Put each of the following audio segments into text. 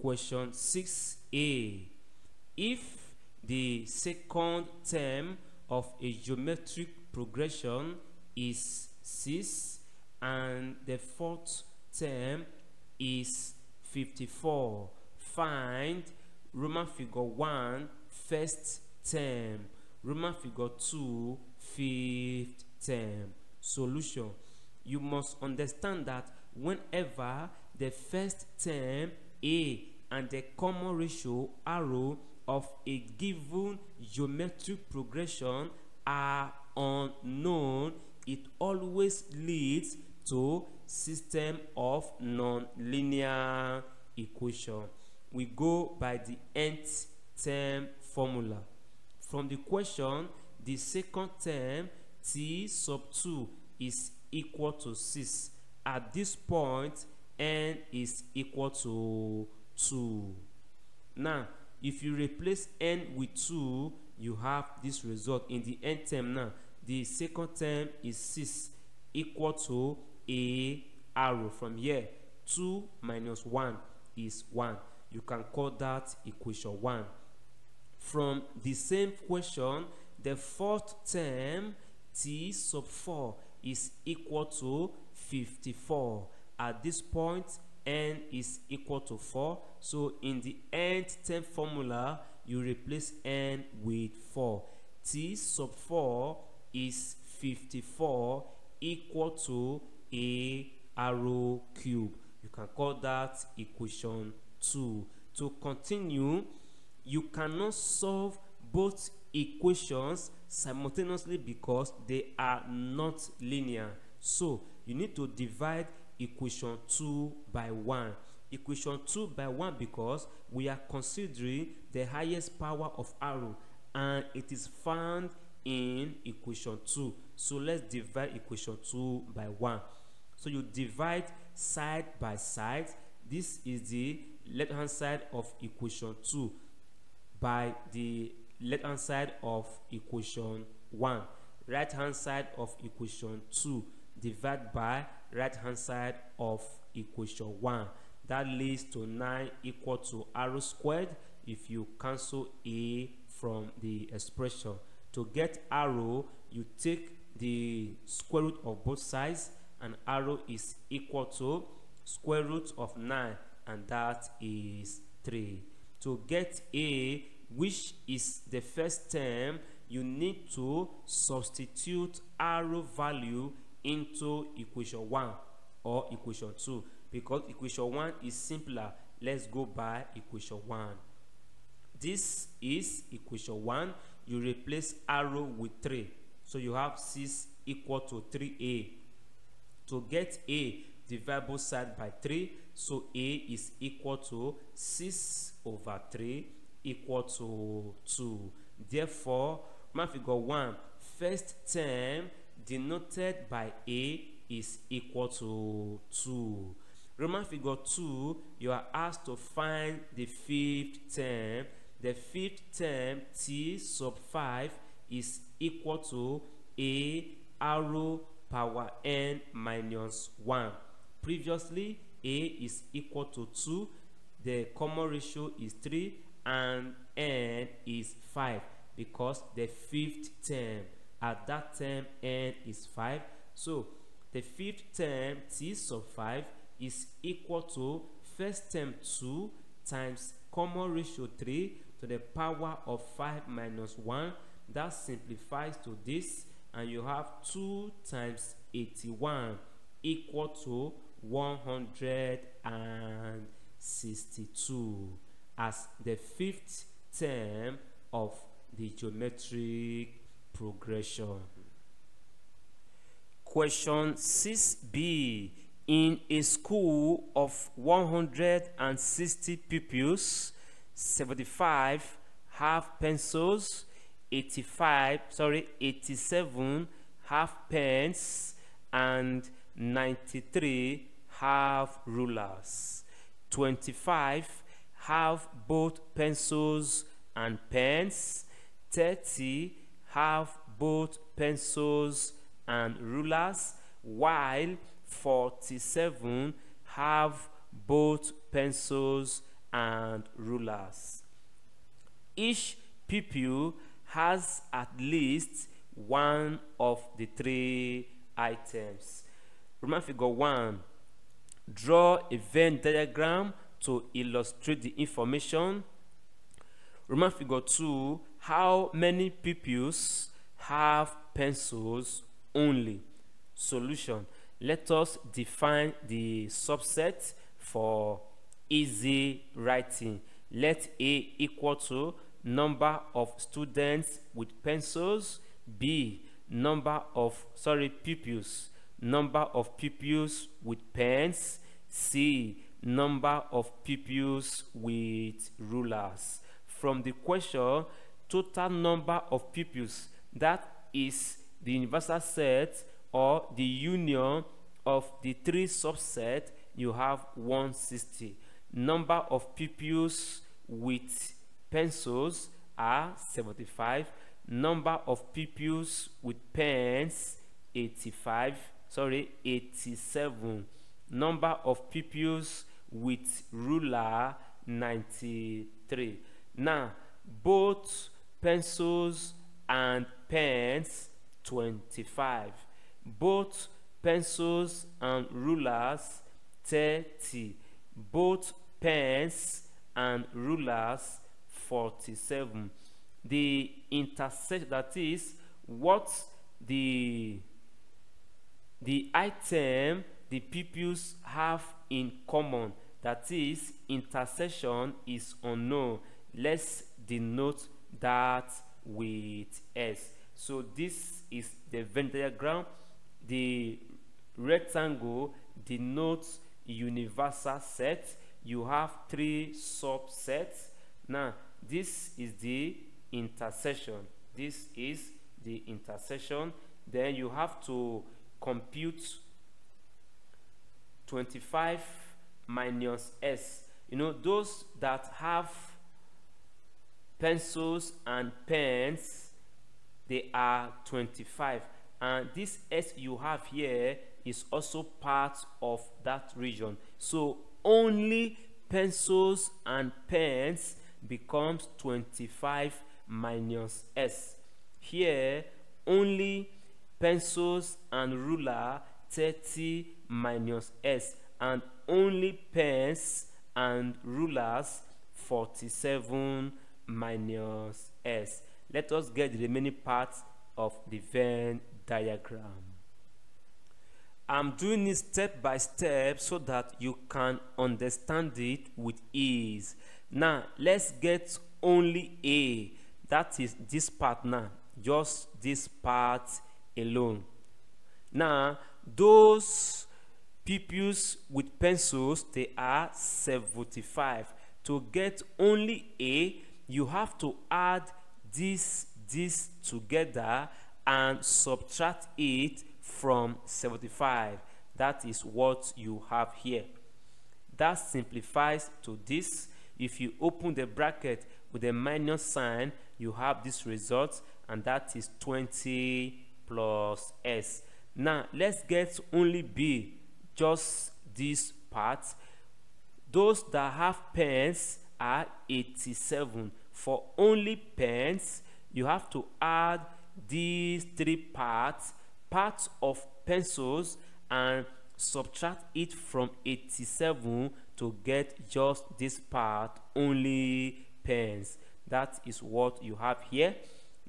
Question 6a. If the second term of a geometric progression is 6 and the fourth term is 54, find Roman figure 1 first term, Roman figure 2 fifth term. Solution: you must understand that whenever the first term a and the common ratio arrow of a given geometric progression are unknown, it always leads to system of non-linear equation. We go by the nth term formula. From the question, the second term t sub 2 is equal to 6. At this point, n is equal to 2. Now, if you replace n with 2, you have this result in the nth term. Now, the second term is 6 equal to a arrow. From here, 2 minus 1 is 1. You can call that equation 1. From the same question, the fourth term t sub 4 is equal to 54. At this point, n is equal to 4. So in the nth term formula, you replace n with 4. T sub 4 is 54 equal to a arrow cube. You can call that equation 2. To continue, you cannot solve both equations simultaneously because they are not linear. So you need to divide equation 2 by 1. Equation 2 by 1 because we are considering the highest power of arrow and it is found in equation 2. So let's divide equation 2 by 1. So you divide side by side. This is the left hand side of equation 2 by the left hand side of equation 1. Right hand side of equation 2 divided by right hand side of equation 1. That leads to 9 equal to arrow squared if you cancel a from the expression. To get arrow, you take the square root of both sides, and arrow is equal to square root of 9, and that is 3. To get a, which is the first term, you need to substitute arrow value into equation 1 or equation 2 because equation 1 is simpler. Let's go by equation 1. This is equation 1. You replace arrow with 3, so you have 6 equal to 3a. To get a, divide both sides by 3, so a is equal to 6 over 3 equal to 2. Therefore, my figure 1 first term denoted by a is equal to 2. Roman figure 2, you are asked to find the fifth term. The fifth term t sub 5 is equal to a arrow power n minus 1. Previously, a is equal to 2, the common ratio is 3, and n is 5 because the fifth term. At that term, n is 5. So the fifth term t sub 5 is equal to first term 2 times common ratio 3 to the power of 5 minus 1. That simplifies to this, and you have 2 times 81 equal to 162 as the fifth term of the geometric progression. Question 6b. In a school of 160 pupils, 75 have pencils, 87 have pens, and 93 have rulers. 25 have both pencils and pens, 30 have both pencils and rulers, while 47 have both pencils and rulers. Each people has at least one of the three items. Roman figure 1. Draw a Venn diagram to illustrate the information. Roman figure 2. How many pupils have pencils only? Solution. Let us define the subset for easy writing. Let A equal to number of students with pencils, B number of pupils with pens, C number of pupils with rulers. From the question, total number of pupils, that is the universal set or the union of the three subsets, you have 160. Number of pupils with pencils are 75. Number of pupils with pens 87. Number of pupils with ruler 93. Now both pencils and pens 25. Both pencils and rulers 30. Both pens and rulers 47. The intersection, that is what the item the pupils have in common, that is intersection, is unknown. Let's denote that with S. So this is the Venn diagram. The rectangle denotes universal set. You have three subsets. Now this is the intersection. This is the intersection. Then you have to compute 25 minus S. You know, those that have pencils and pens, they are 25, and this S you have here is also part of that region. So only pencils and pens becomes 25 minus S. Here only pencils and ruler 30 minus S, and only pens and rulers 47 minus S. Let us get the remaining parts of the Venn diagram. I'm doing it step by step so that you can understand it with ease. Now let's get only A, that is this part. Now just this part alone. Now those pupils with pencils, they are 75. To get only A, you have to add this together and subtract it from 75. That is what you have here. That simplifies to this. If you open the bracket with a minus sign, you have this result, and that is 20 plus S. Now let's get only B, just this part. Those that have pens are 87. For only pens, you have to add these three parts of pencils and subtract it from 87 to get just this part, only pens. That is what you have here.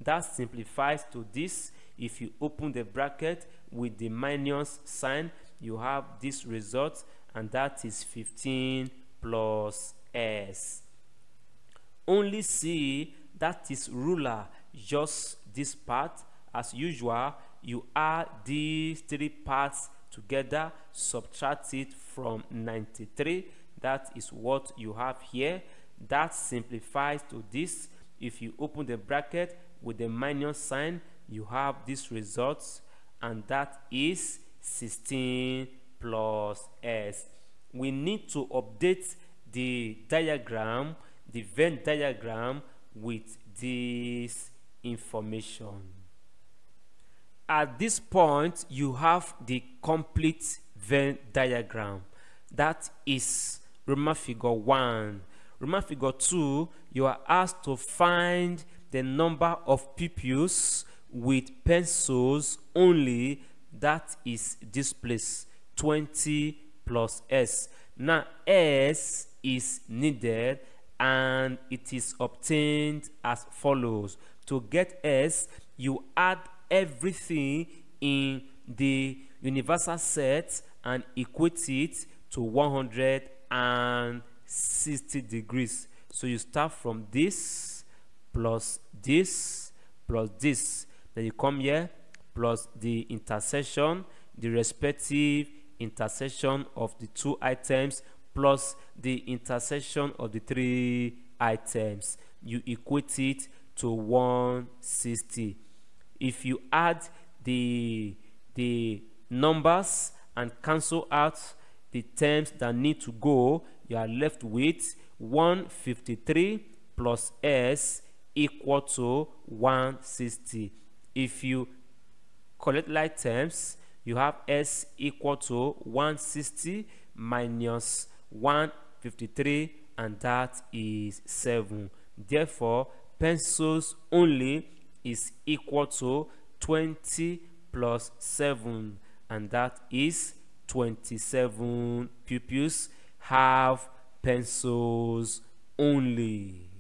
That simplifies to this. If you open the bracket with the minus sign, you have this result, and that is 15 plus S. Only C, that is ruler, just this part. As usual, you add these three parts together, subtract it from 93. That is what you have here. That simplifies to this. If you open the bracket with the minus sign, you have this result, and that is 16 plus S. We need to update the diagram, the Venn diagram, with this information. At this point, you have the complete Venn diagram. That is Roman figure 1. Roman figure 2, you are asked to find the number of pupils with pencils only. That is this place, 20 plus S. Now S is needed and it is obtained as follows. To get S, you add everything in the universal set and equate it to 160 degrees. So you start from this plus this plus this, then you come here plus the intersection, the respective intersection of the two items plus the intersection of the three items. You equate it to 160. If you add the numbers and cancel out the terms that need to go, you are left with 153 plus S equal to 160. If you collect like terms, you have S equal to 160 minus 153, and that is 7. Therefore, pencils only is equal to 20 plus 7, and that is 27 pupils have pencils only.